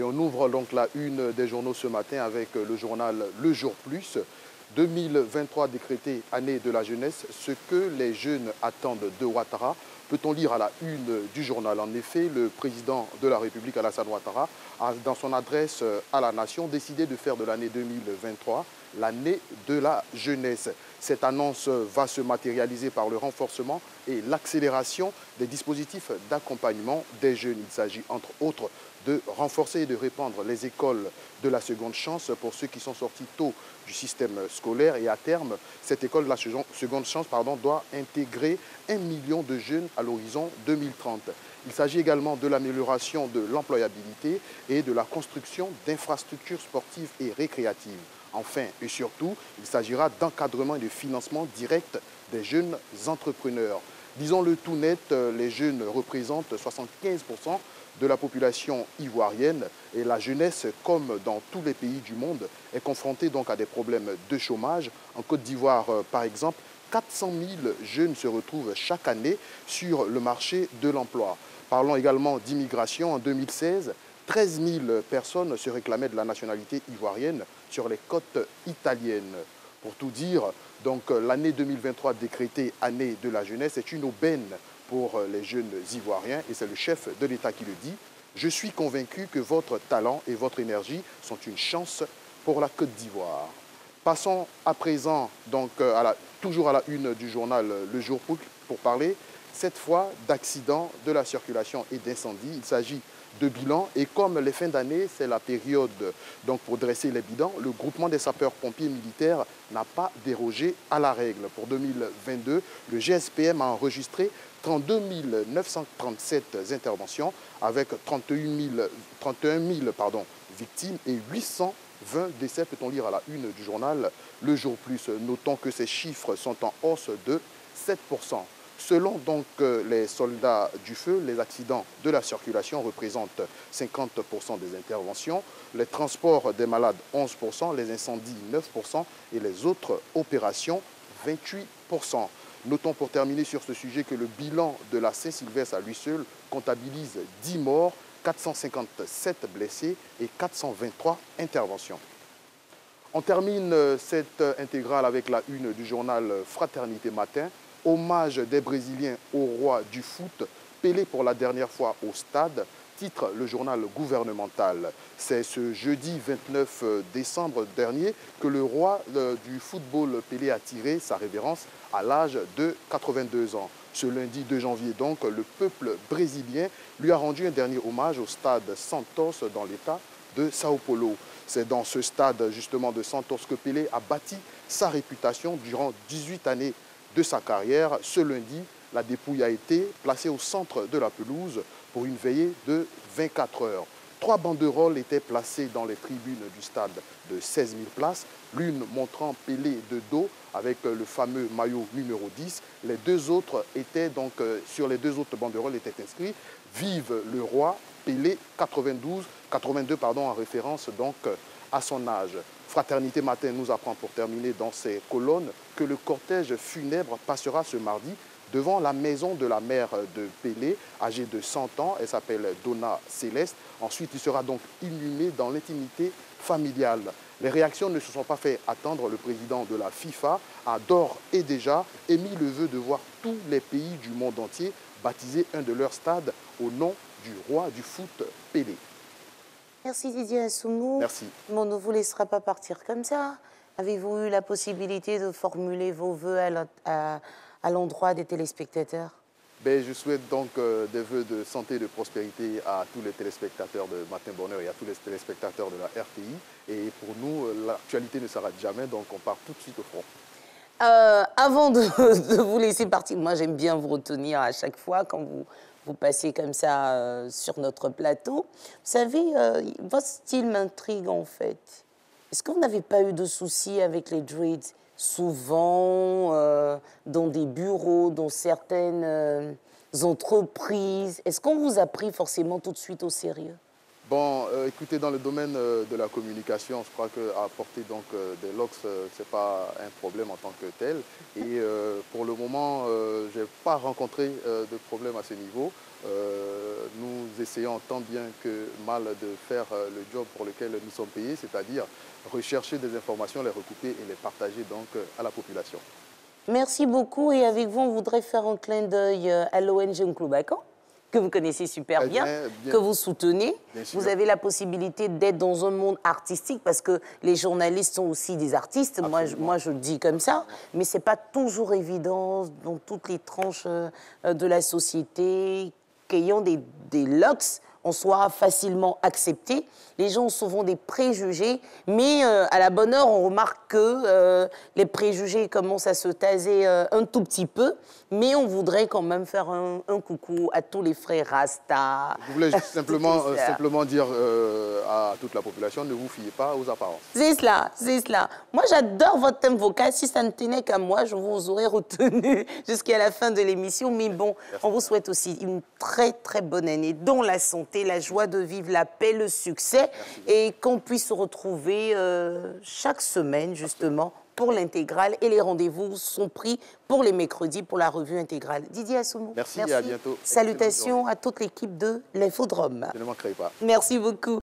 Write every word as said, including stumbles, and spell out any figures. Et on ouvre donc la une des journaux ce matin avec le journal Le Jour Plus. deux mille vingt-trois décrété année de la jeunesse, ce que les jeunes attendent de Ouattara. Peut-on lire à la une du journal? En effet, le président de la République, Alassane Ouattara, a, dans son adresse à la nation, décidé de faire de l'année deux mille vingt-trois l'année de la jeunesse. Cette annonce va se matérialiser par le renforcement et l'accélération des dispositifs d'accompagnement des jeunes. Il s'agit entre autres de renforcer et de répandre les écoles de la seconde chance pour ceux qui sont sortis tôt du système scolaire. Et à terme, cette école de la seconde chance pardon, doit intégrer un million de jeunes à l'horizon deux mille trente. Il s'agit également de l'amélioration de l'employabilité et de la construction d'infrastructures sportives et récréatives. Enfin et surtout, il s'agira d'encadrement et de financement direct des jeunes entrepreneurs. Disons-le tout net, les jeunes représentent soixante-quinze pour cent de la population ivoirienne et la jeunesse, comme dans tous les pays du monde, est confrontée donc à des problèmes de chômage. En Côte d'Ivoire, par exemple, quatre cent mille jeunes se retrouvent chaque année sur le marché de l'emploi. Parlons également d'immigration. En deux mille seize, treize mille personnes se réclamaient de la nationalité ivoirienne sur les côtes italiennes. Pour tout dire, donc l'année deux mille vingt-trois décrétée année de la jeunesse est une aubaine pour les jeunes Ivoiriens, et c'est le chef de l'État qui le dit. Je suis convaincu que votre talent et votre énergie sont une chance pour la Côte d'Ivoire. Passons à présent, donc, à la, toujours à la une du journal Le Jour Plus, pour parler cette fois d'accidents de la circulation et d'incendies. Il s'agit de bilans, et comme les fins d'année, c'est la période donc, pour dresser les bilans, le groupement des sapeurs-pompiers militaires n'a pas dérogé à la règle. Pour deux mille vingt-deux, le G S P M a enregistré trente-deux mille neuf cent trente-sept interventions avec trente et un mille, trente et un mille pardon, victimes et huit cent vingt décès, peut-on lire à la une du journal Le Jour Plus. Notons que ces chiffres sont en hausse de sept pour cent. Selon donc les soldats du feu, les accidents de la circulation représentent cinquante pour cent des interventions, les transports des malades onze pour cent, les incendies neuf pour cent et les autres opérations vingt-huit pour cent. Notons pour terminer sur ce sujet que le bilan de la Saint-Sylvestre à lui seul comptabilise dix morts, quatre cent cinquante-sept blessés et quatre cent vingt-trois interventions. On termine cette intégrale avec la une du journal Fraternité Matin. Hommage des Brésiliens au roi du foot, Pelé pour la dernière fois au stade, titre le journal gouvernemental. C'est ce jeudi vingt-neuf décembre dernier que le roi du football Pelé a tiré sa révérence à l'âge de quatre-vingt-deux ans. Ce lundi deux janvier donc, le peuple brésilien lui a rendu un dernier hommage au stade Santos dans l'état de Sao Paulo. C'est dans ce stade justement de Santos que Pelé a bâti sa réputation durant dix-huit années. De sa carrière. Ce lundi, la dépouille a été placée au centre de la pelouse pour une veillée de vingt-quatre heures. Trois banderoles étaient placées dans les tribunes du stade de seize mille places, l'une montrant Pelé de dos avec le fameux maillot numéro dix. Les deux autres étaient donc, sur les deux autres banderoles étaient inscrits « Vive le roi, Pelé quatre-vingt-douze, quatre-vingt-deux pardon, en référence donc à son âge ». Fraternité Matin nous apprend pour terminer dans ses colonnes que le cortège funèbre passera ce mardi devant la maison de la mère de Pelé, âgée de cent ans. Elle s'appelle Donna Céleste. Ensuite, il sera donc inhumé dans l'intimité familiale. Les réactions ne se sont pas fait attendre. Le président de la FIFA a d'ores et déjà émis le vœu de voir tous les pays du monde entier baptiser un de leurs stades au nom du roi du foot Pelé. Merci Didier Assoumou. Merci. On ne vous laissera pas partir comme ça. Avez-vous eu la possibilité de formuler vos vœux à l'endroit des téléspectateurs? Ben, je souhaite donc euh, des vœux de santé et de prospérité à tous les téléspectateurs de Matin Bonheur et à tous les téléspectateurs de la R T I. Et pour nous, l'actualité ne s'arrête jamais, donc on part tout de suite au front. Euh, avant de, de vous laisser partir, moi j'aime bien vous retenir à chaque fois quand vous... vous passez comme ça euh, sur notre plateau. Vous savez, euh, votre style m'intrigue en fait. Est-ce qu'on n'avait pas eu de soucis avec les dreads? Souvent, euh, dans des bureaux, dans certaines euh, entreprises. Est-ce qu'on vous a pris forcément tout de suite au sérieux? Bon, euh, écoutez, dans le domaine euh, de la communication, je crois qu'à porter donc, euh, des locks, euh, ce n'est pas un problème en tant que tel. Et euh, pour le moment, euh, je n'ai pas rencontré euh, de problème à ce niveau. Euh, nous essayons tant bien que mal de faire le job pour lequel nous sommes payés, c'est-à-dire rechercher des informations, les recouper et les partager donc à la population. Merci beaucoup et avec vous, on voudrait faire un clin d'œil à l'O N G Nklobakan, que vous connaissez super bien, bien, bien, que vous soutenez. Vous avez la possibilité d'être dans un monde artistique parce que les journalistes sont aussi des artistes. Moi je, moi, je le dis comme ça. Mais ce n'est pas toujours évident dans toutes les tranches de la société qu'ayant des, des locks, on soit facilement accepté. Les gens ont souvent des préjugés, mais euh, à la bonne heure, on remarque que euh, les préjugés commencent à se taser euh, un tout petit peu, mais on voudrait quand même faire un, un coucou à tous les frères Rasta. Je voulais simplement, euh, simplement dire euh, à toute la population, ne vous fiez pas aux apparences. C'est cela, c'est cela. Moi, j'adore votre thème vocal. Si ça ne tenait qu'à moi, je vous aurais retenu jusqu'à la fin de l'émission. Mais bon, merci. On vous souhaite aussi une très, très bonne année, dont la santé, la joie de vivre, la paix, le succès. Merci. Et qu'on puisse se retrouver euh, chaque semaine justement pour l'intégrale, et les rendez-vous sont pris pour les mercredis pour la revue intégrale. Didier Assoumou, merci, merci. Et à bientôt. Salutations à toute l'équipe de l'Infodrome. Je ne manquerai pas. Merci beaucoup.